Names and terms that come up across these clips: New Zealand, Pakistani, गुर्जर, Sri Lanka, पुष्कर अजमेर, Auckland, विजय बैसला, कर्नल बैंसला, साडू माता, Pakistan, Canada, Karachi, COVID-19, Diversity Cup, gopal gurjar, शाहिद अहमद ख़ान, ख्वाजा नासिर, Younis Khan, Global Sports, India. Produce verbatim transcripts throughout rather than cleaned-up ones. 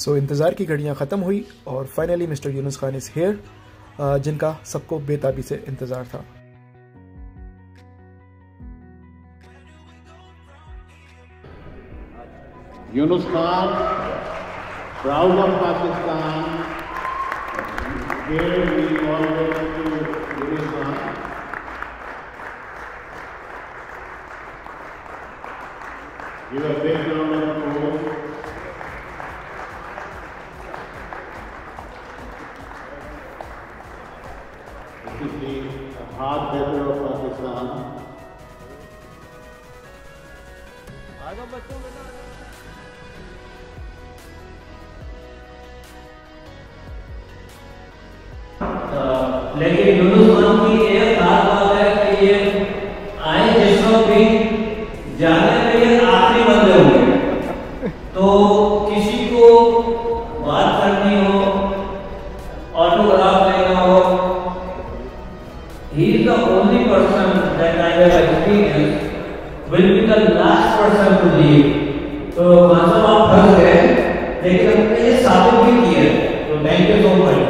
सो so, इंतज़ार की घड़ियाँ ख़त्म हुई और finally mister Younis Khan is here, जिनका सबको बेताबी से इंतज़ार था। Younis Khan, proud of Pakistan, give a big round of applause। लेकिन यूनुस खान की एक बात है कि ये आए जिसको भी जाने के लिए आखिरी बंदे होंगे, तो किसी को बात करनी हो, ऑटोग्राफ लेना हो, he is the only person that I have experience will be the last person to leave. तो मतलब आप फंस गए, लेकिन हमने ये साबित भी किया। तो थैंक यू सो मच।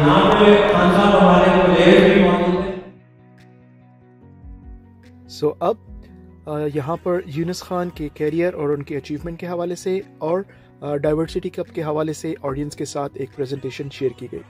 यहाँ पे हमारे प्लेयर भी मौजूद हैं। सो अब यहाँ पर यूनुस खान के कैरियर और उनके अचीवमेंट के हवाले से और डाइवर्सिटी कप के हवाले से ऑडियंस के साथ एक प्रेजेंटेशन शेयर की गई।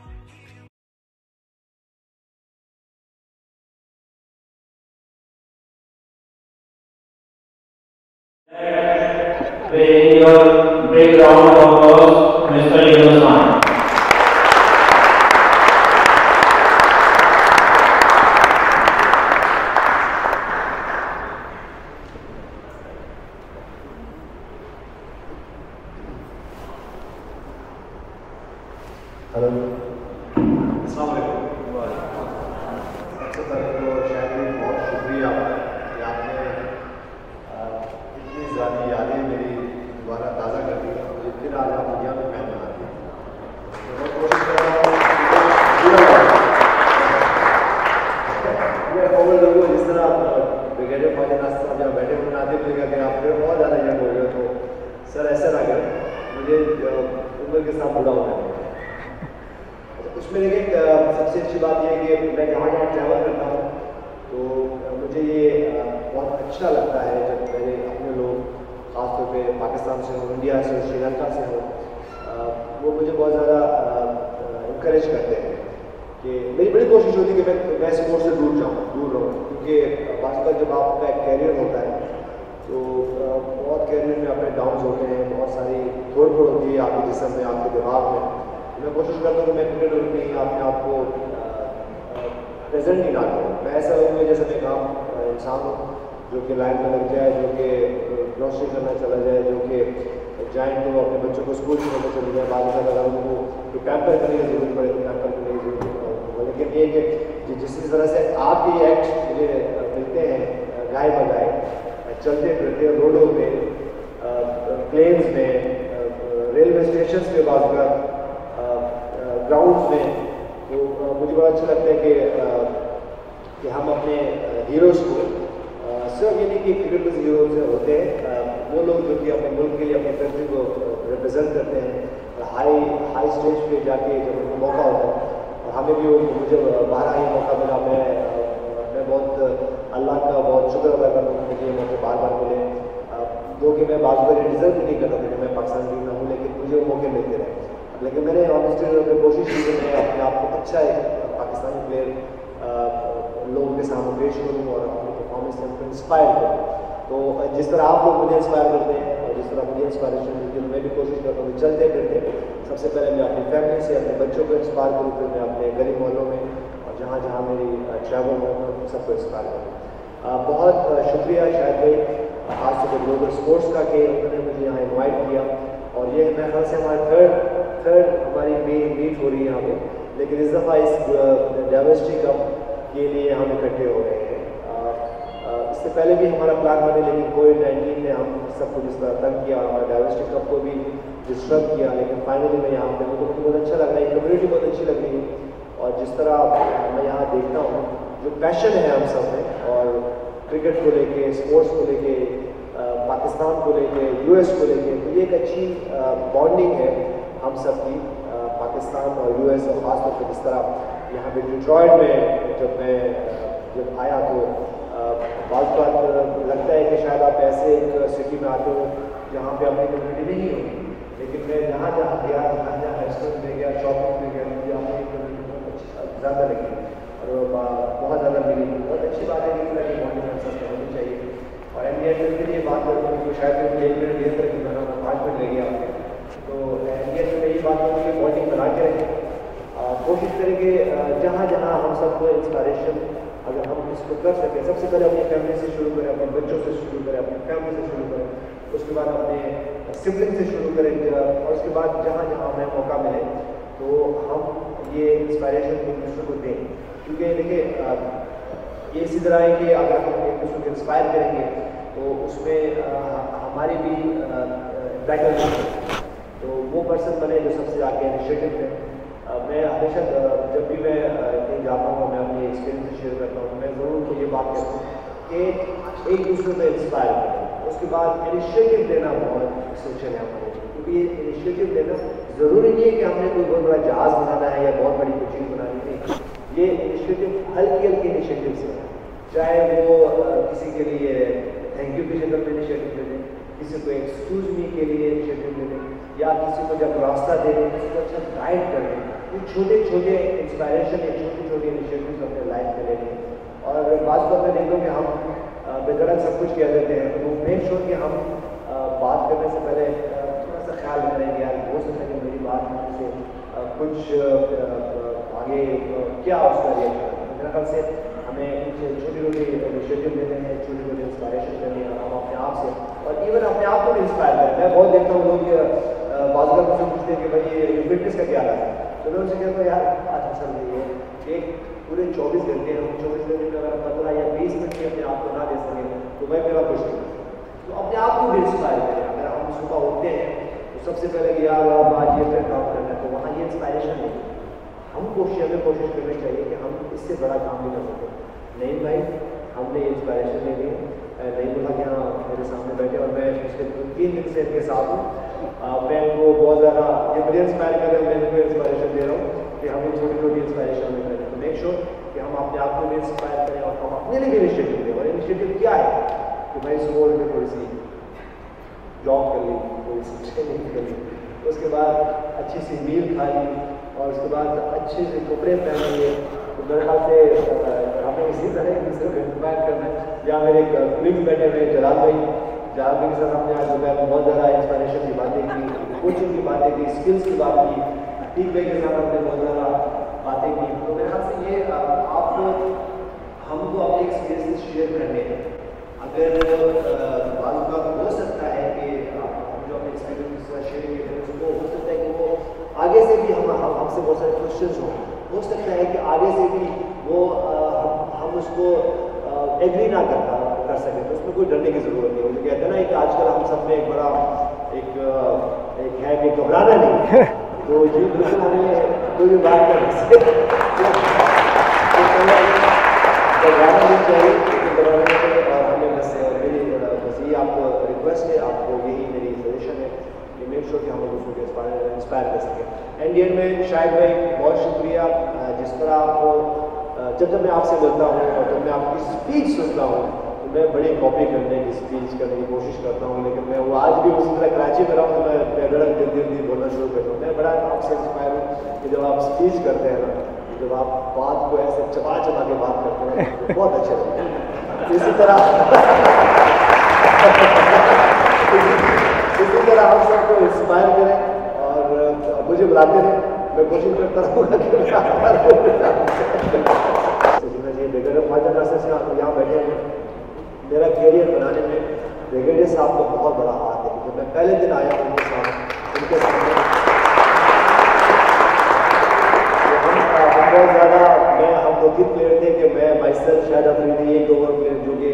अच्छा लगता है जब मेरे अपने लोग खासतौर पे पाकिस्तान से हो, इंडिया से हो, श्रीलंका से हो, वो मुझे बहुत ज़्यादा इंकरेज करते हैं कि मेरी बड़ी कोशिश होती है कि मैं मैं स्पोर्ट्स से दूर जाऊँ, दूर रहूँ, क्योंकि खासकर जब आपका एक कैरियर होता है तो बहुत कैरियर में अपने डाउन्स होते हैं, बहुत सारी तोड़ फोड़ होती है आपके जिस्म में, आपके दिमाग में। मैं कोशिश करता हूँ कि मैं क्रिकेट में ही अपने आप को प्रेजेंट नहीं लाता हूँ। मैं ऐसा हूँ जैसे मैं काम इंसान हूँ जो कि लाइन में लग जाए, जो कि ग्रोसरी करना चला जाए, जो कि जाएँ तो अपने बच्चों को स्कूल छोड़कर चले जाए, बाद में अगर उनको जो पैम्पर करने की जरूरत पड़े तो पैम्पर करने की जरूरत होगा। लेकिन ये कि जिस तरह से आपके एक्ट मुझे मिलते हैं गाय बगाए, चलते फिरते रोडों पे, प्लेन्स में, रेलवे स्टेशन के बाद ग्राउंड में, तो मुझे बड़ा अच्छा लगता है कि कि हम अपने हीरोज़ को सिर्फ ये नहीं कि क्रिकेट हीरो होते हैं, वो लोग जो कि अपने मुल्क के लिए, अपनी कंट्री को रिप्रेजेंट करते हैं हाई हाई स्टेज पे जाके जब उनको मौका होता है। और हमें भी वो, मुझे बारह ही मौका मिला। मैं मैं बहुत अल्लाह का बहुत शुक्र अदा करता हूँ कि ये मौके बार बार मिले, जो कि मैं बात करें डिजर्व भी नहीं करता था कि मैं पाकिस्तान टीम में हूँ, लेकिन मुझे वो मौके मिलते रहे। लेकिन मैंने ऑनेस्टली कोशिश की कि मैं अपने आप को अच्छा एक पाकिस्तानी प्लेयर लोगों के सामने पेश करूँ और इंस्पायर करूँ। तो जिस तरह आप लोग मुझे इंस्पायर करते हैं और जिस तरह मुझे इंस्पायरेशन मिलती है, मैं भी कोशिश करता हूँ चलते फिरते सबसे पहले मैं अपनी फैमिली से, अपने बच्चों को इंस्पायर करूँ, फिर मैं अपने गली मोहल्लों में और जहाँ जहाँ मेरी ट्रैवल हो सबको इंस्पायर करूँ। बहुत शुक्रिया शायद भाई, खास तौर पर ग्लोबल स्पोर्ट्स का, कि उन्होंने मुझे यहाँ इन्वाइट किया। और ये मेरे ख्याल से हमारी थर्ड थर्ड हमारी मीट हो रही है यहाँ पे, लेकिन इस दफ़ा इस डाइवर्सिटी कप के लिए हम इकट्ठे हो रहे हैं। इससे पहले भी हमारा प्लान बने, लेकिन कोविड नाइन्टीन ने हम सबको जिस तरह तंग किया और हमारे डाइवर्सिटी कप को भी डिस्टर्ब किया, लेकिन फाइनली मैं यहाँ पे लोगों को बहुत अच्छा लग रहा है, कम्युनिटी बहुत अच्छी लग रही है। और जिस तरह मैं यहाँ देखता हूँ जो पैशन है हम सब में, और क्रिकेट को लेके, स्पोर्ट्स को लेके, पाकिस्तान को लेके, यूएस को लेके, तो ये एक अच्छी बॉन्डिंग है हम सब की, पाकिस्तान और यूएस। और खासतौर पर जिस तरह यहाँ पे डिट्रॉइट में जब मैं जब आया तो बात बात लगता है कि शायद आप ऐसे एक सिटी में आते हो जहाँ पे अपनी कम्युनिटी नहीं होगी, लेकिन मैं जहाँ जहाँ गया, जहाँ जहाँ रेस्टोरेंट में गया, शॉपिंग में गया, मुझे अपनी कम्युनिटी बहुत अच्छी ज़्यादा लगी और बहुत ज़्यादा मिली। बहुत अच्छी बात है कि तरह की बॉन्डिंग हम सब होनी चाहिए। और इंडिया टीम के लिए बात करते हैं तो शायद एक मिनट देर तक बना होगा, पाँच मिनट रह गया आपके, तो इंडिया टीम में ये बात होती है बॉन्डिंग बना के रखें, कोशिश करेंगे जहाँ जहाँ हम सबको इंस्पायरेशन अगर हम इसको कर सकें। सबसे पहले अपनी फैमिली से शुरू करें, अपने बच्चों से शुरू करें, अपनी फैमिली से शुरू करें, उसके बाद अपने सिबलिंग से शुरू करें, और उसके बाद जहाँ जहाँ हमें मौका मिले तो हम ये इंस्पायरेशन एक दूसरे को दें। क्योंकि देखिए ये इसी तरह है कि अगर हम एक दूसरे को इंस्पायर करेंगे तो उसमें हमारे भी बैटल तो वो पर्सन बने जो सबसे आगे इनिशिएटिव है। मैं हमेशा जब भी मैं कहीं जाता हूँ, मैं अपनी एक्सपीरियंस शेयर करता हूँ, मैं ज़रूर को ये बात कहता हूँ कि एक दूसरे को इंस्पायर करें, उसके बाद इनिशिएटिव लेना बहुत सोचना है हमारे, क्योंकि ये इनिशिएटिव लेना ज़रूरी नहीं है कि हमने कोई बहुत बड़ा जहाज़ बनाना है या बहुत बड़ी कोई चीज़ बनानी है। ये इनिशिएटिव हल्के हल्के इनिशिएटिव से, चाहे वो किसी के लिए थैंक यू की जगह पर इनिशिएटिव लेने, किसी को एक्सक्यूज मी के लिए इनिशिएटिव लेने, या किसी को जब रास्ता दे दें किसी को अच्छा गाइड कर दें। छोटे छोटे इंस्पायरेशन या छोटे छोटे इनिशिएटिव्स अपने लाइफ में लेने, और खासतौर पर देखो कि हम बेदरक सब कुछ कह देते हैं तो मेक श्योर कि हम बात करने से पहले थोड़ा सा ख्याल करें कि यार हो सकता है कि मेरी बात में से कुछ आगे क्या उसका रिएक्शन है। मेरे ख्याल से हमें कुछ छोटे छोटे इनिशिएटिव लेने हैं, छोटे छोटे इंस्पायरेशन लेने हैं हम अपने आप से, और इवन अपने आप को भी इंस्पायर करें। मैं बहुत देखता हूँ लोग बाजू मुझसे पूछते हैं कि भाई ये फिटनेस का क्या है, तो मैं उनसे कहता हूँ यार आज पसंद नहीं है एक पूरे चौबीस घंटे हम चौबीस घंटे में अगर पंद्रह या बीस मिनट भी अपने आप को ना दे सकें तो भाई मेरा कुछ नहीं है। तो अपने आप को भी इंस्पायर करें। अगर हम सुबह उठते हैं तो सबसे पहले कि यार आप आज ये फिर काम करना है, तो वहाँ ये इंस्पायरेशन नहीं है। हम कोशिश हमें कोशिश करनी चाहिए कि हम इससे बड़ा काम भी कर सकें। नहीं भाई हमने ये इंस्पायरेशन ले ली, नहीं बोला कि हाँ मेरे सामने बैठे, और मैं पिछले तीन दिन से इनके साथ हूँ, मैं उनको बहुत ज़्यादा ये मुझे इंस्पायर कर रहा हूँ, मैं उनको इंस्पायरेशन दे रहा हूँ कि हमें छोटी छोटी इंस्पायरेशन में करें। तो मेक श्योर कि हम अपने आप को भी इंस्पायर करें और हम अपने लिए भी इनिशिएटिव लें। और इनिशिएटिव क्या है कि भाई सुबह उठ के थोड़ी सी जॉब कर ली, थोड़ी सी ट्रेनिंग कर ली, उसके बाद अच्छी सी मील खा ली, और उसके बाद अच्छे से कपड़े पहन लिए। तो मेरे ख्याल से हमें इसी तरह एक दूसरे को इंस्पायर करना है। या मेरे कुलिंग बैठे हुए जलाल भाई जलाल भाई के साथ हमने आज दोपहर में बहुत ज़्यादा इंस्पायरेशन की बातें की, कोचिंग की बातें की, स्किल्स की बात की, ठीक भाई के साथ हमने बहुत ज़्यादा बातें की। तो मेरे ख्याल से ये आपको हमको अपने एक्सपीरियंस शेयर करने हैं। अगर बात हो सकता है कि हम जो अपने एक्सपीरियंस शेयर किए थे उसको हो सकता है कि वो आगे से भी हम हमसे बहुत सारे क्वेश्चन हों, हो सकता है कि आगे से भी वो हम उसको एग्री ना करता कर सके, तो उसमें कोई डरने की ज़रूरत नहीं। मुझे कहते हैं ना एक आजकल हम सब में एक बड़ा एक एक है कि घबराना नहीं, तो ये बिल्कुल हमें कोई भी बात करना चाहिए, और हमें बस मेरी बस ये आपको रिक्वेस्ट है, आपको यही मेरी सजेशन है कि मेक श्योर कि हम लोग उसको इंस्पायर इंस्पायर कर सकें। एंड एंड में शायद भाई बहुत शुक्रिया, जिस तरह आप जब जब मैं आपसे मिलता हूँ और जब मैं आपकी स्पीच सुनता हूँ तो मैं बड़ी कॉपी करने की स्पीच करने की कोशिश करता हूँ, लेकिन मैं वो आज भी उसी तरह कराची में रहा हूँ तो मैं धड़क धीरे धीरे धीरे बोलना शुरू करता हूँ। मैं बड़ा आपसे इंस्पायर हूँ कि जब आप स्पीच करते हैं ना, जब आप बात को ऐसे चबा चबा के बात करते हैं तो बहुत अच्छे लगते हैं। इसी तरह इसी तरह आप सबको इंस्पायर करें और मुझे बुलाते रहें, मैं कोशिश करता रहूँगा। बेगड़े ख्वाजा नसर से आप यहाँ बैठे हैं, मेरा कैरियर बनाने में बेगड़े साहब का बहुत बड़ा हाथ है। जब मैं पहले दिन आया उनके साथ उनके सामने बहुत ज़्यादा मैं हम दो तीन प्लेयर थे कि मैं माइसेल्फ शायद अपने लिए एक ओवर प्लेयर जो कि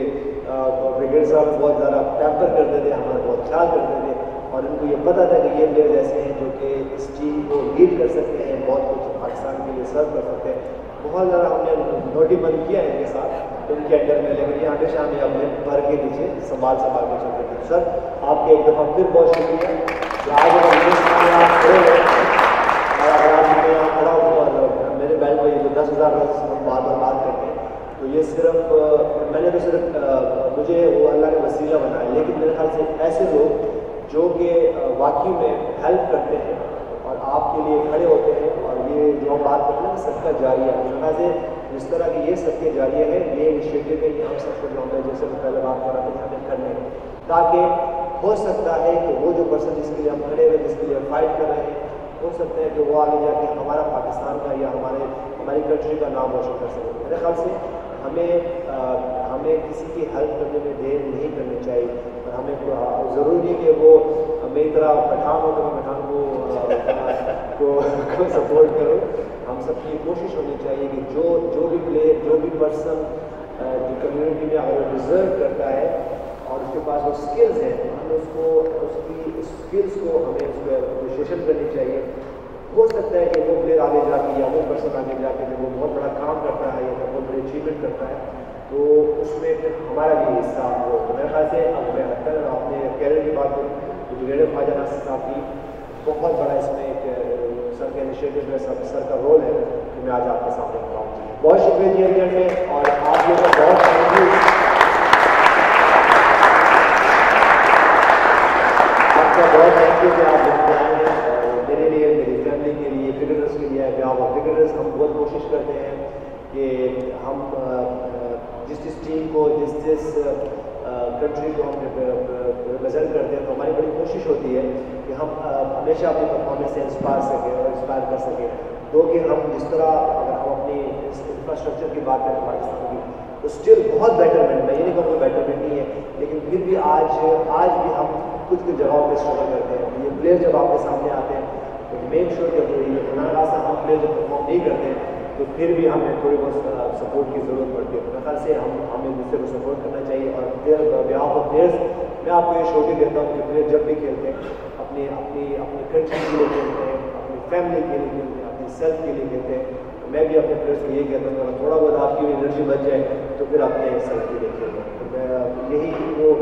ब्रिगेड साहब बहुत ज़्यादा पैम्पर करते थे, हमारा बहुत ख्याल करते थे और इनको ये पता था कि ये प्लेयर ऐसे हैं जो कि इस टीम को लीड कर सकते हैं, बहुत कुछ पाकिस्तान के लिए सर्व कर सकते हैं। बहुत ज़्यादा हमने नोटिफाई किया है इनके साथ उनके अंडर में, लेकिन ये हमेशा हमें हमने भर के नीचे संभाल संभाल के चलते थे। सर आपके एक दफ़ा फिर बहुत शुक्रिया, आज खड़ा हुआ मेरे बैंक में जो दस हज़ार बात बात करते हैं तो ये सिर्फ मैंने तो सिर्फ मुझे वो अल्लाह के वसीला बनाया, लेकिन मेरे ख्याल से ऐसे लोग जो कि वाकई में हेल्प करते हैं और आपके लिए खड़े होते हैं और ये जो बात करते हैं सबका जारिया है। से जिस तरह की ये सबके जारिया है ये इनिशिएटिव है कि हम सबको जो है जैसे पहले बात कर रहे थे हमें करने हैं, ताकि हो सकता है कि वो जो पर्सन जिसके लिए हम खड़े हुए जिसके लिए फाइट कर रहे हैं हो सकते हैं कि वो आगे जाके हमारा पाकिस्तान का या हमारे हमारी कंट्री का नाम रोशन कर सकें। मेरे ख्याल से हमें आ, हमें किसी की हेल्प करने में देर नहीं करनी चाहिए और हमें ज़रूरी है कि वो मेरी तरह पठान हो तो मैं पठान को को, को सपोर्ट करो। हम सबकी कोशिश होनी चाहिए कि जो जो भी प्लेयर जो भी पर्सन जो कम्युनिटी में अगर डिज़र्व करता है और उसके पास वो स्किल्स हैं हम उसको उसकी स्किल्स को हमें उसको अप्रिशिएशन करनी चाहिए। हो सकता है कि वो प्लेयर आगे जाके या वो पर्सन आगे जाके वो बहुत बड़ा काम करता है या बहुत बड़ी अचीवमेंट करता है तो उसमें फिर हमारा भी हिस्सा हो। मेरे ख्याल से अब मैं अक्सर आपने कैरियर की बात करी तो ब्रिगेडियर ख्वाजा नासिर साहब की बहुत बड़ा इसमें एक सर के इनिशिएटिव में सब सर का रोल है कि मैं आज आपके सामने बताऊँ। बहुत शुक्रिया दिया गया में और आप लोगों का बहुत थैंक यू, आपका बहुत थैंक यू कि आप लोग आए हैं मेरे लिए मेरी फैमिली के लिए क्रिकेटर्स के लिए। आप क्रिकेटर्स हम बहुत कोशिश करते हैं कि हम जिस जिस टीम को जिस जिस कंट्री को हम रिप्रेजेंट करते हैं तो हमारी बड़ी कोशिश होती है कि हम हमेशा अपनी परफॉर्मेंस से इंस्पायर सकें और इंस्पायर कर सकें। तो कि हम जिस तरह अगर हम अपनी इंफ्रास्ट्रक्चर की बात करें पाकिस्तान की तो स्टिल बहुत बेटरमेंट, मैं ये नहीं कहूँगा बेटरमेंट नहीं है लेकिन फिर भी आज आज भी हम कुछ कुछ जगहों पर स्ट्रगल करते हैं। ये प्लेयर जब आपके सामने आते हैं तो मेक श्योर करते हैं हम प्लेयर जब परफॉर्म नहीं करते हैं तो फिर भी हमें थोड़ी बहुत सपोर्ट की ज़रूरत पड़ती है। अपने ख्याल से हम हमें दूसरे को सपोर्ट करना चाहिए और ब्याह और प्लेयर्स मैं आपको ये शो भी देता हूँ कि प्लेयर जब भी खेलते हैं अपनी अपनी अपनी कंट्री के लिए खेलते हैं, अपनी फैमिली के लिए खेलते हैं, अपनी सेल्फ के लिए खेलते हैं। तो मैं भी अपने प्लेयर्स को यही कहता हूँ अगर थोड़ा बहुत आपकी एनर्जी बच जाए तो फिर अपने सेल्फ के लिए खेलते हैं। तो मैं यही वो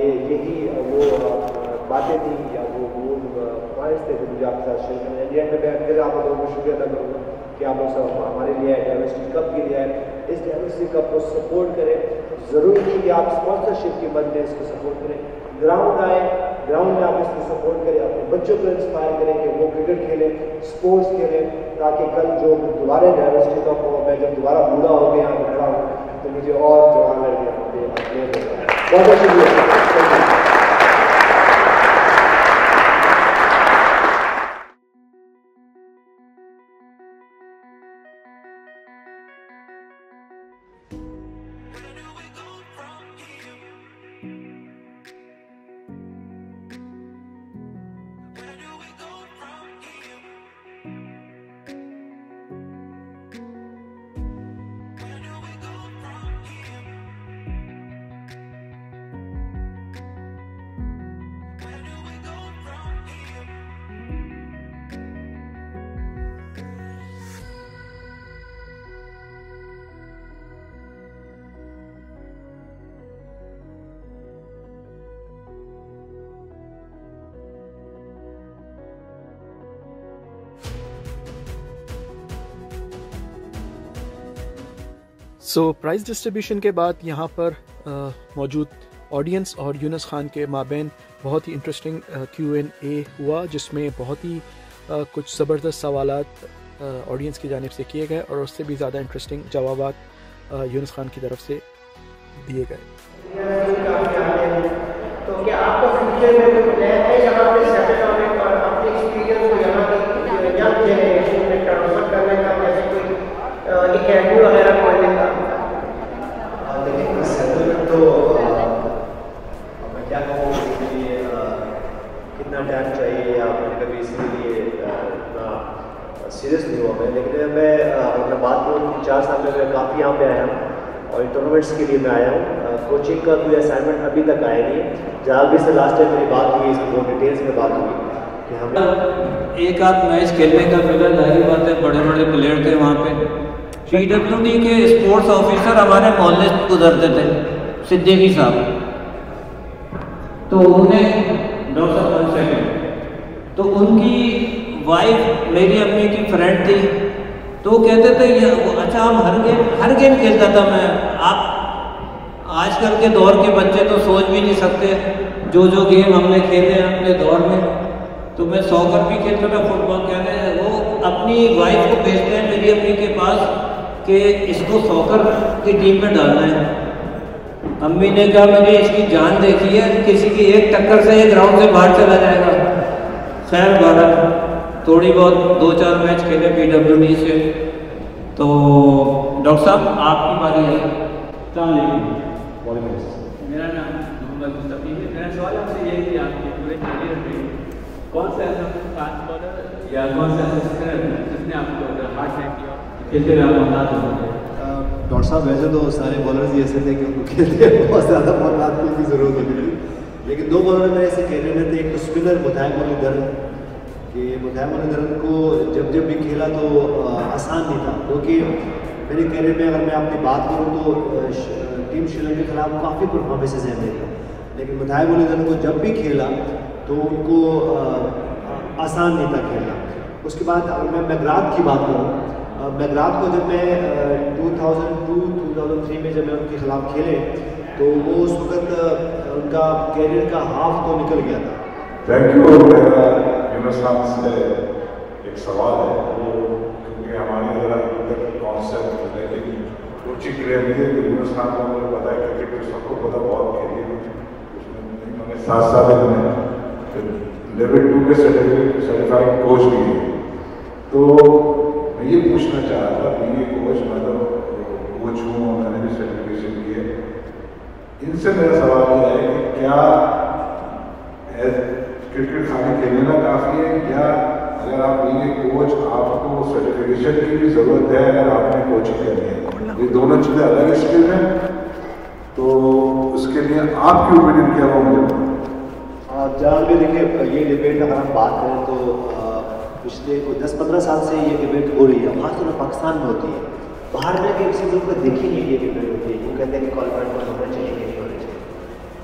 ये यही वो बातें थी या वो पॉइंट्स थे जो मुझे आपके साथ शेयर करना है। इंडिया में मैं फिर आप लोगों को शुक्रिया अदा करूँगा कि आप लोग सब हमारे लिए डाइवर्सिटी कप के लिए इस डाइवर्सिटी कप को सपोर्ट करें। ज़रूरी है कि आप स्पॉन्सरशिप के बदले इसको सपोर्ट करें, ग्राउंड आए, ग्राउंड में आप इसको सपोर्ट करें, अपने बच्चों को इंस्पायर करें कि वो क्रिकेट खेलें, स्पोर्ट्स खेलें, ताकि कल जो दोबारा डाइवर्सिटी कप हो मैं जब दोबारा बूढ़ा हो गया यहाँ खड़ा हूँ तो मुझे और जवान लड़के बहुत बहुत शुक्रिया। सो प्राइज़ डिस्ट्रीब्यूशन के बाद यहाँ पर मौजूद ऑडियंस और यूनिस खान के माबेन बहुत ही इंटरेस्टिंग क्यू एंड ए हुआ जिसमें बहुत ही uh, कुछ ज़बरदस्त सवाल ऑडियंस की जानिब से किए गए और उससे भी ज़्यादा इंटरेस्टिंग जवाब यूनिस खान की तरफ से दिए गए। तो क्या आपको फ्यूचर में कोई प्लान है यहाँ पे सेटल होने का और अपने एक्सपीरियंस को यहाँ तक यंग जनरेशन में ट्रांसफर करने का, जैसे कोई एकेडमी वगैरह खोलने का? तो मैं क्या कहूँ इसके लिए कितना टाइम चाहिए या मैंने कभी इसके लिए इतना सीरियस नहीं हुआ मैं, लेकिन मैं अपना बात करूँ तीन चार साल में मैं काफ़ी यहाँ पे आया हूँ और टूर्नामेंट्स के लिए मैं आया हूँ। कोचिंग का कोई असाइनमेंट अभी तक आया नहीं है। जहाँ भी से लास्ट टाइम मेरी बात हुई इसको डिटेल्स में बात हुई कि हम एक आध मैच खेलने का मिला, जाहिर बात है बड़े बड़े प्लेयर थे वहाँ पे। पी डब्ल्यू डी के स्पोर्ट्स ऑफिसर हमारे मोहल्ले से गुजरते थे, सिद्दीकी साहब, तो उन्हें तो उनकी वाइफ मेरी अम्मी की फ्रेंड थी, तो कहते थे ये अच्छा हम हर गेम हर गेम खेलता था मैं। आप आजकल के दौर के बच्चे तो सोच भी नहीं सकते जो जो गेम हमने खेले हैं अपने दौर में। तो मैं सॉकर भी खेलता था, फुटबॉल कहते हैं। वो अपनी वाइफ को भेजते हैं मेरी अम्मी के पास कि इसको सॉकर की टीम में डालना है। अम्मी ने कहा मैंने इसकी जान देखी है, किसी की एक टक्कर से ये ग्राउंड से बाहर चला जाएगा। खैर भारत थोड़ी बहुत दो चार मैच खेले पी डब्ल्यू डी से। तो डॉक्टर साहब आपकी बारी है। मेरा नाम मोहम्मद मुस्तफ़ी है। मेरा सवाल आपसे ये है कि आपके पूरे करियर में कौन सा ऐसा फास्ट बॉलर या कौन सा ऐसा स्पिनर जिसने आपको हार्ड टाइम दिया खेलते हुए मोहतात हो गए? डॉक्टर साहब वैसे तो सारे बॉलर्स ही ऐसे थे कि उनको खेलते बहुत ज़्यादा मोहतात की जरूरत होती थी, लेकिन दो बॉलर मेरे ऐसे करियर में थे। एक तो स्पिनर मुतैम अली दर्न, कि मुतैम अली दर्न को जब जब भी खेला तो आसान नहीं था, क्योंकि मेरे करियर में अगर मैं आपकी बात करूँ तो टीम श्रीलंका के खिलाफ काफ़ी परफॉर्मेंसेज हैं मेरी, लेकिन मुतैम अली दर्न को जब भी खेला तो उनको आसान नहीं था खेलना। उसके बाद अगर मैं मैकग्राथ की बात करूँ, मैकग्राथ को जब मैं दो हज़ार दो, दो हज़ार तीन में जब मैं उनके खिलाफ खेले तो वो उस वक्त उनका कैरियर का हाफ तो निकल गया था। Thank you. मेरा यूनिस खान से एक सवाल है, क्योंकि हमारे कॉन्सेप्ट कोचिंग के लिए यूनिस खान को उन्होंने बताया क्रिकेट में सबको पता बहुत खेलिए, उसमें उन्होंने साथ साथ उन्होंने लेवल टू के सर्टिफाइड कोच लिए। तो मैं ये पूछना चाह रहा था, मैं ये कोच मतलब कोच हूँ, मैंने भी सर्टिफिकेशन की है। इनसे मेरा सवाल यह है कि क्या क्रिकेट खाली खेलना काफ़ी है, या अगर आप ये कोच आपको सर्टिफिकेशन की भी ज़रूरत है अगर आपने कोचिंग करनी है? ये दोनों चीज़ें अलग स्किल हैं, तो उसके लिए आपकी ओपिनियन क्या होगी? जहाँ भी देखिए ये डिबेट अगर हम बात करें तो पिछले दस पंद्रह साल से ये डिबेट हो रही है, खासतौर पर पाकिस्तान में होती है। बाहर जाके किसी लोग को देखी नहीं ये डिबेट होती है, वो कहते हैं कि क्वालिफाइड को होना चाहिए नहीं होना चाहिए।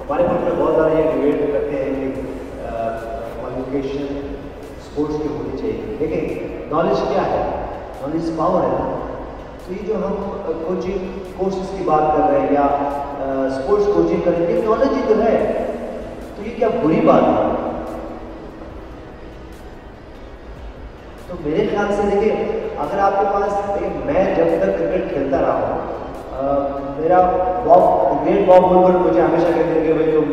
हमारे मुल्क में बहुत सारे ये डिबेट करते हैं कि क्वालिफिकेशन स्पोर्ट्स की होनी चाहिए, लेकिन नॉलेज क्या है? नॉलेज पावर है। तो ये जो हम कोचिंग कोर्सेज की बात कर रहे हैं या स्पोर्ट्स कोचिंग कर रहे हैं, नॉलेज ही तो है, तो ये क्या बुरी बात है? तो मेरे ख्याल से देखिए अगर आपके पास एक, मैं जब तक क्रिकेट खेलता रहा हूँ मेरा बॉब ग्रेट बॉब वुडवर्ड मुझे हमेशा कहते थे कि भाई तुम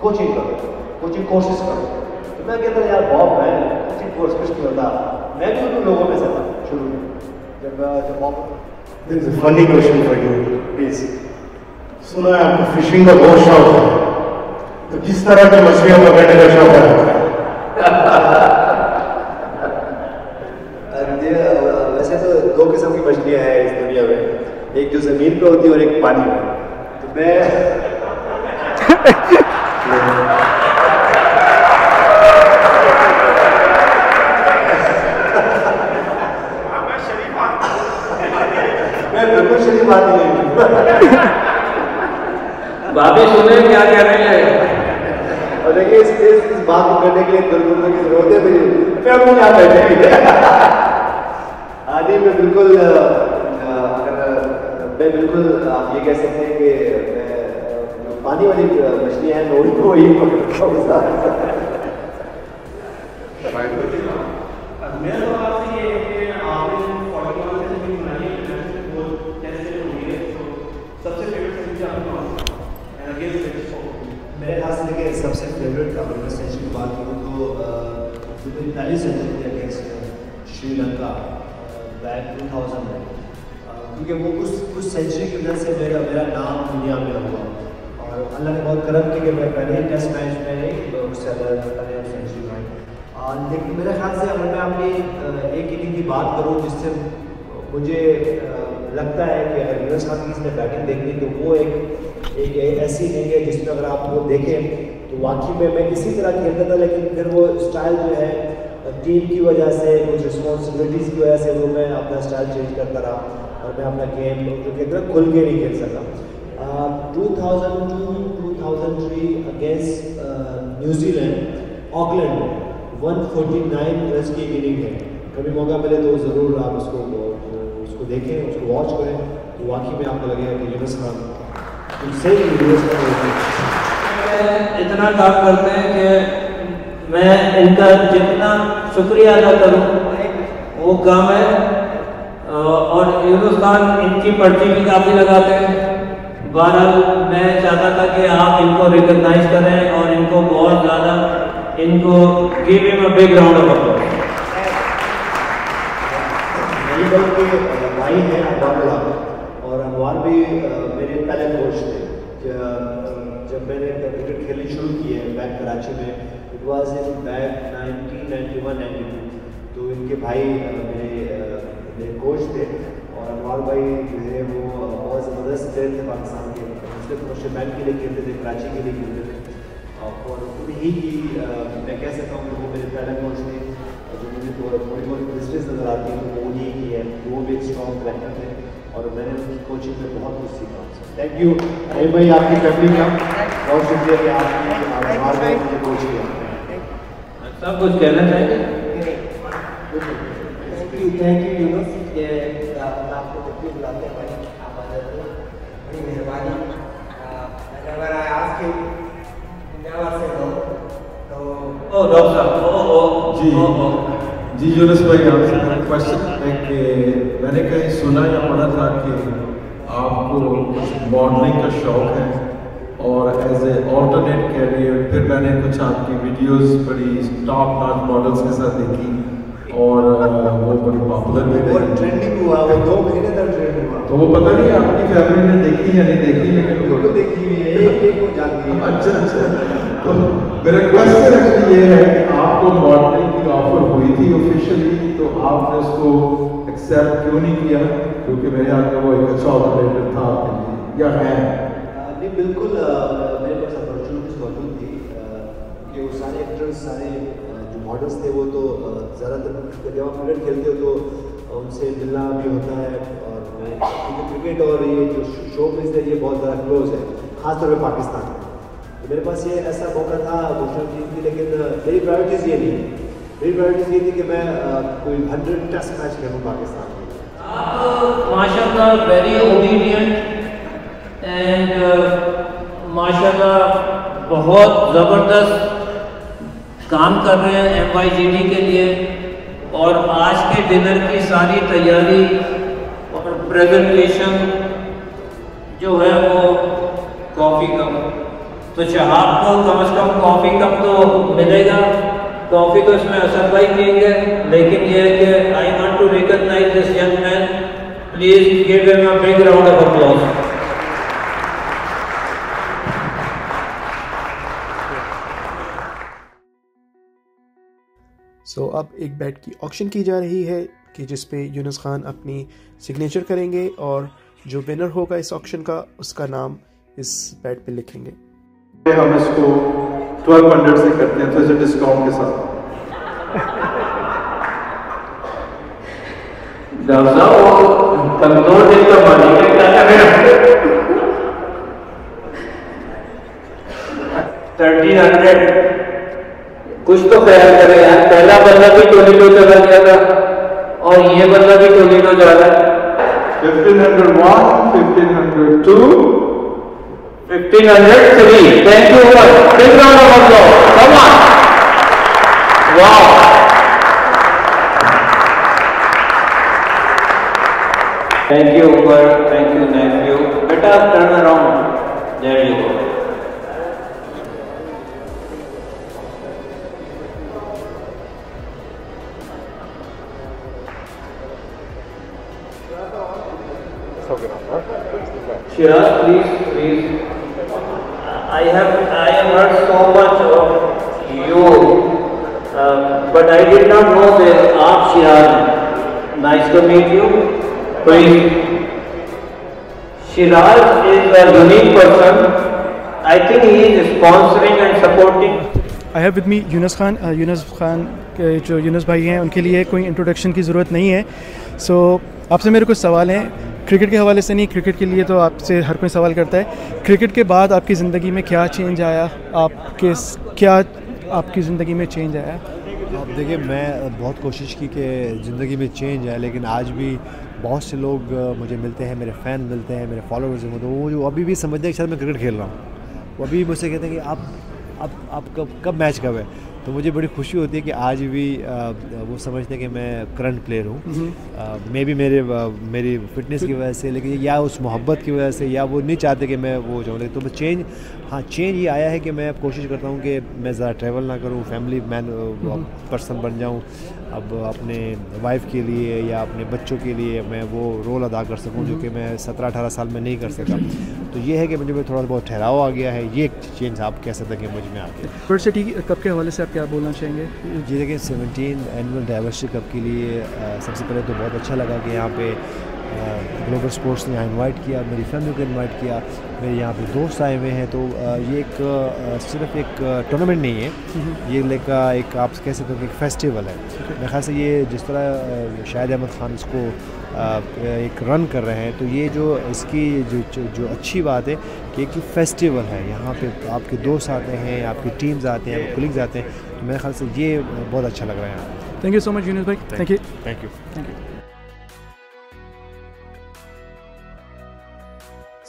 कोचिंग करो, कोचिंग कोर्सेज करो। तो मैं कहता यार बॉब मैं कोचिंग कोर्स कुछ नहीं होता, मैं भी उन लोगों में से था शुरू में। There is a funny question for you, please. सुना है आपको फिशिंग का बहुत शौक है, तो किस तरह की मछलियों का बैठने का शौक है? वैसे तो दो किस्म की मछलियाँ हैं इस दुनिया में, एक जो जमीन पे होती है और एक पानी में। तो मैं भाभी सुने क्या कह रहे हैं, और देखिए इस इस बात को करने के लिए दुर्गुण की जरूरत है। फिर क्या बैठे आदि में बिल्कुल अगर मैं बिल्कुल आप ये कह सकते हैं कि पानी वाली मछलियाँ हैं उनको ही पकड़ता हूँ। मेरे ख्याल से देखिए सबसे फेवरेट अगर सेंचुरी की बात करूँ तो पहली सेंचुरी थी against Sri Lanka back two thousand में, क्योंकि वो उस उस सेंचुरी की वजह से मेरा मेरा नाम दुनिया में हुआ और अल्लाह ने बहुत करम किया कि मैं पहले ही टेस्ट मैच में नहीं उससे पहले सेंचुरी बनाई। लेकिन मेरे ख्याल से अगर मैं अपनी एक इनिंग की बात करूँ जिससे मुझे लगता है कि अगर यूनिस खान की इसने बैटिंग देखी तो वो एक एक ऐसी इनिंग है जिसमें अगर आप वो देखें तो वाकई में मैं इसी तरह खेलता था, लेकिन फिर वो स्टाइल जो है टीम की वजह से, कुछ रिस्पॉन्सिबिलिटीज़ की वजह से वो मैं अपना स्टाइल चेंज करता रहा और मैं अपना गेम जो कि खुल के नहीं खेल सका। Two thousand two two thousand three against New Zealand Auckland one forty nine run की इनिंग है। कभी मौका मिले तो ज़रूर आप उसको उसको देखें, उसको वॉच करें, तो वाकई में आपको लगेगा कि यूनिस खान तुमसे ही यूनिस खान इतना काम करते हैं कि मैं इनका जितना शुक्रिया अदा करूँ वो काम है। और यूनिस खान इनकी पर्ची भी काफ़ी लगाते हैं। बहरहाल मैं चाहता था कि आप इनको रिकगनाइज करें और इनको बहुत ज़्यादा इनको give him a big round of applause. के भाई हैं अनवार और अनवार भी मेरे पहले कोच थे। जब मैंने क्रिकेट खेलनी शुरू की है बैक कराची में, it was in back nineteen ninety one ninety two, तो इनके भाई मेरे मेरे कोच थे। और अनवार भाई जो है वो बहुत ज़बरदस्त प्लेयर थे पाकिस्तान के, उसके प्रोफेशनल के लिए खेलते थे, कराची के लिए खेलते थे। और उन्हीं की मैं कह सकता हूँ कि वो मेरे पहले कोच थे, जो मुझे थोड़ी बहुत डिस्टेंस नज़र आती है वो उन्हीं की है। वो भी एक स्ट्रॉन्ग बैटर थे और मैंने उनकी कोचिंग में बहुत कुछ सीखा। थैंक यू अरे भाई, आपकी फैमिली का बहुत शुक्रिया कि आपने हमारे मुझे कोच किया। सब कुछ कहना चाहेंगे। थैंक यू यूनुस के आपको तकलीफ लाते हैं भाई, आप आ जाते हैं, बड़ी मेहरबानी। अगर आज के ओ डॉक्टर ओ ओ जी ओ, ओ। जी यूनुस भाई, आपसे मेरा क्वेश्चन है कि मैंने कहीं सुना या पढ़ा था कि आपको मॉडलिंग का शौक़ है और एज ए ऑल्टरनेट कैरियर, फिर मैंने कुछ आपकी वीडियोस बड़ी टॉप नॉच मॉडल्स के साथ देखी और वो बड़ी पॉपुलर भी हुआ, दो महीने तक ट्रेंड हुआ। तो वो पता नहीं आपकी फैमिली ने देखी या नहीं देखी, लेकिन फोटो देखी हुई है, एक एक को जानती है। अच्छा अच्छा, तो मेरा क्वेश्चन एक्चुअली ये है कि आपको मॉडलिंग की ऑफर हुई थी ऑफिशियली, तो आपने उसको एक्सेप्ट क्यों नहीं किया, क्योंकि मेरे यहाँ का वो एक अच्छा ऑपरेटर था या है? नहीं, बिल्कुल मेरे पास अपॉर्चुनिटीज मौजूद थी कि वो सारे एक्टर्स, सारे जो मॉडल्स थे वो तो ज़्यादातर जब आप क्रिकेट खेलते हो तो उनसे मिलना भी होता है। और मैं क्रिकेट और ये जो शोबिज़ है ये बहुत ज़्यादा क्लोज है, खासतौर पर पाकिस्तान में। मेरे पास ये ऐसा मौका था घोषणा की थी, लेकिन मेरी प्रायोरिटीज़ ये नहीं है। मेरी प्रायोरिटीज़ ये थी कि मैं कोई हंड्रेड टेस्ट मैच खेलूँ पाकिस्तान में। आप माशाल्लाह वेरी ओबीडियंट एंड माशाल्लाह बहुत ज़बरदस्त काम कर रहे हैं एम वाई जी डी के लिए। और आज के डिनर की सारी तैयारी और प्रेजेंटेशन जो है वो कॉफ़ी कम, तो शहाब को कम अज़ कम कॉफ़ी कप तो मिलेगा। कॉफ़ी तो इसमें असर भाई पिएंगे, लेकिन ये है कि I want to recognise this young man, please give him a big round of applause. So अब एक बैट की ऑक्शन की जा रही है कि जिसपे यूनुस खान अपनी सिग्नेचर करेंगे और जो विनर होगा इस ऑक्शन का उसका नाम इस बैट पे लिखेंगे। हम इसको बारह सौ से करते हैं, तो डिस्काउंट के साथ कमजोर दिन का पानी थर्टीन हंड्रेड कुछ तो ख्याल करें यार। पहला बंदा भी टोली को चला गया था और ये बंदा भी टोली को जा रहा है। Fifteen hundred one fifteen hundred two Fifteen hundred three. Thank you for big round of applause. Come on. Wow. Thank you, Umar. Thank you, nephew. Beta, turn around. There you go. Shiraz, please, please. I have, I have heard so much of you, uh, but I did not know that you are Shiraz. Nice to meet you. Please, Shiraz is a unique person. I think he is sponsoring and supporting. I have with me Younis Khan. Uh, Younis Khan के जो यूनिस भाई हैं उनके लिए कोई introduction की ज़रूरत नहीं है। सो so, आपसे मेरे कुछ सवाल हैं क्रिकेट के हवाले से। नहीं, क्रिकेट के लिए तो आपसे हर कोई सवाल करता है। क्रिकेट के बाद आपकी ज़िंदगी में क्या चेंज आया? आपके क्या आपकी ज़िंदगी में चेंज आया? आप देखिए, मैं बहुत कोशिश की कि ज़िंदगी में चेंज आया, लेकिन आज भी बहुत से लोग मुझे मिलते हैं, मेरे फ़ैन मिलते हैं, मेरे फॉलोअर्स हैं, तो वो जो अभी भी समझते हैं कि शायद मैं क्रिकेट खेल रहा हूँ, वो अभी मुझसे कहते हैं कि आप अब आप कब कब मैच कब है। तो मुझे बड़ी खुशी होती है कि आज भी आ, वो समझते हैं कि मैं करंट प्लेयर हूँ। मे भी मेरे आ, मेरी फिटनेस की वजह से, लेकिन या उस मोहब्बत की वजह से, या वो नहीं चाहते कि मैं वो जाऊँ। तो मैं चेंज हाँ चेंज ये आया है कि मैं अब कोशिश करता हूँ कि मैं ज़्यादा ट्रैवल ना करूँ, फैमिली मैन पर्सन बन जाऊँ। अब अपने वाइफ के लिए या अपने बच्चों के लिए मैं वो रोल अदा कर सकूं जो कि मैं सत्रह अठारह साल में नहीं कर सका। तो ये है कि मुझे थोड़ा बहुत ठहराव आ गया है, ये एक चेंज आप कह सकते हैं कि मुझ में आ गया। डाइवर्सिटी कप के हवाले से आप क्या बोलना चाहेंगे? जी देखिए, सेवनटीन एनुअल डाइवर्सिटी कप के लिए सबसे पहले तो बहुत अच्छा लगा कि यहाँ पर ग्लोबल स्पोर्ट्स ने इनवाइट किया, मेरी फैमिली को इनवाइट किया, मेरे यहाँ पे दोस्त आए हुए हैं। तो ये एक सिर्फ एक टूर्नामेंट नहीं है, ये लेका एक आप कह सकते हो कि एक फेस्टिवल है। मेरे ख्याल से ये जिस तरह शाहिद अहमद ख़ान इसको एक रन कर रहे हैं, तो ये जो इसकी जो जो अच्छी बात है कि एक फेस्टिवल है, यहाँ पे आपके दोस्त आते हैं, आपकी टीम्स आते हैं, आपके कलीग्स आते हैं। तो मेरे ख्याल से ये बहुत अच्छा लग रहा है यहाँ। Thank you so much Younis भाई। Thank you thank you thank you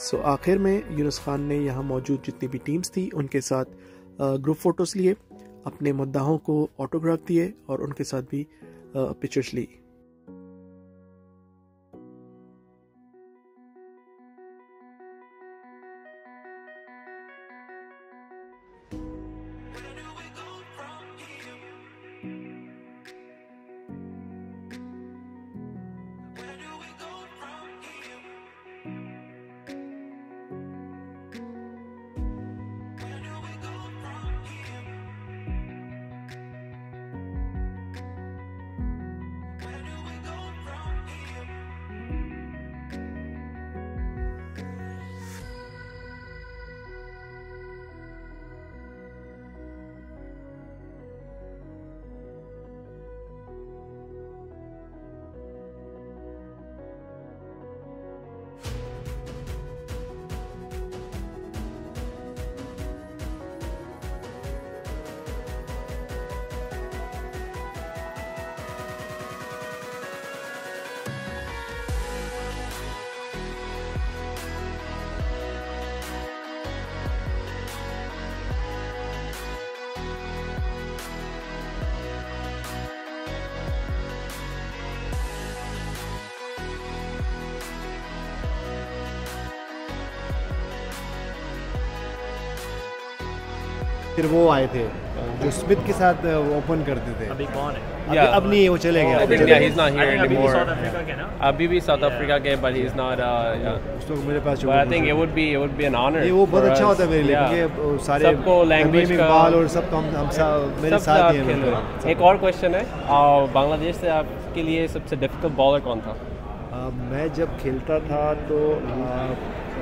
so so, आखिर में यूनिस खान ने यहाँ मौजूद जितनी भी टीम्स थी उनके साथ ग्रुप फ़ोटोज़ लिए, अपने मद्दाहों को ऑटोग्राफ दिए और उनके साथ भी पिक्चर्स ली। फिर वो आए थे जो स्मिथ के साथ ओपन करते थे। अभी कौन है? अभी, yeah, अब नहीं, वो चले गए। अभी भी साउथ अफ्रीका के, बट ही इज नॉट। उसको मेरे पास जो I think it would be it would be an honour. वो बहुत अच्छा होता है मेरे लिए क्योंकि सारे सबको लैंग्वेज में बाल और सब हम हम मेरे साथ ही हैं। एक और क्वेश्चन है, बांग्लादेश से आपके लिए सबसे डिफिकल्ट बॉलर कौन था? मैं जब खेलता था तो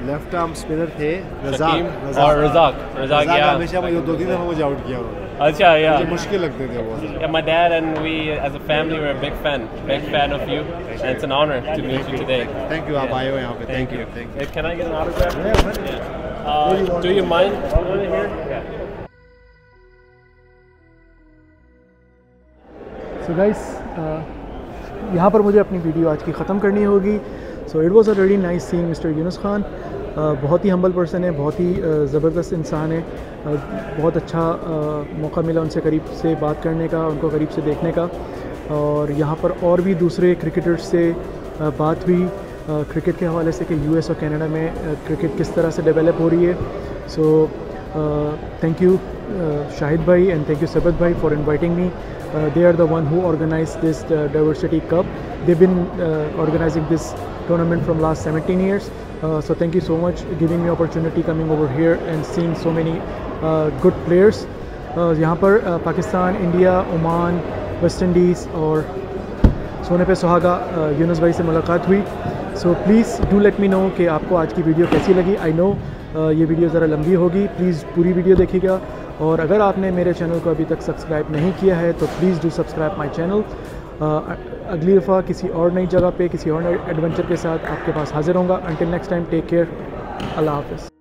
लेफ्ट आर्म स्पिनर थे रज़ाक और रज़ाक रज़ाक हमेशा मैं दो तीन दफ़ा मुझे आउट किया होगा। अच्छा, या मुझे मुश्किल लगते थे वो। My dad and we as a family were big fan big fan of you and it's an honour to meet you today. Thank you, आप आए हो यहाँ पे। Thank you thank you can I get an autograph? Do you mind over here? So guys, यहाँ पर मुझे अपनी video आज की ख़त्म करनी होगी। So it was a really nice seeing mister Younis Khan. बहुत ही हम्बल पर्सन है, बहुत ही uh, ज़बरदस्त इंसान है। uh, बहुत अच्छा uh, मौका मिला उनसे करीब से बात करने का, उनको करीब से देखने का। और यहाँ पर और भी दूसरे क्रिकेटर्स से uh, बात हुई uh, क्रिकेट के हवाले से कि यूएस और कनाडा में uh, क्रिकेट किस तरह से डेवलप हो रही है। सो थैंक यू शाहिद भाई एंड थैंक यू सबत भाई for inviting me. Uh, they are the one who organized this uh, Diversity Cup. They've been uh, organizing this tournament from last seventeen years. Uh, so thank you so much giving me opportunity coming over here and seeing so many uh, good players. Uh, यहाँ पर uh, Pakistan, India, Oman, West Indies और सोने पे सुहागा यूनुस भाई से मुलाकात हुई। So please do let me know कि आपको आज की वीडियो कैसी लगी। आई नो ये वीडियो ज़रा लंबी होगी, प्लीज़ पूरी वीडियो देखिएगा। और अगर आपने मेरे चैनल को अभी तक सब्सक्राइब नहीं किया है तो please do subscribe my channel. अगली दफ़ा किसी और नई जगह पे किसी और एडवेंचर के साथ आपके पास हाज़िर होंगे। Until next time, take care, अल्लाह हाफ़िज़।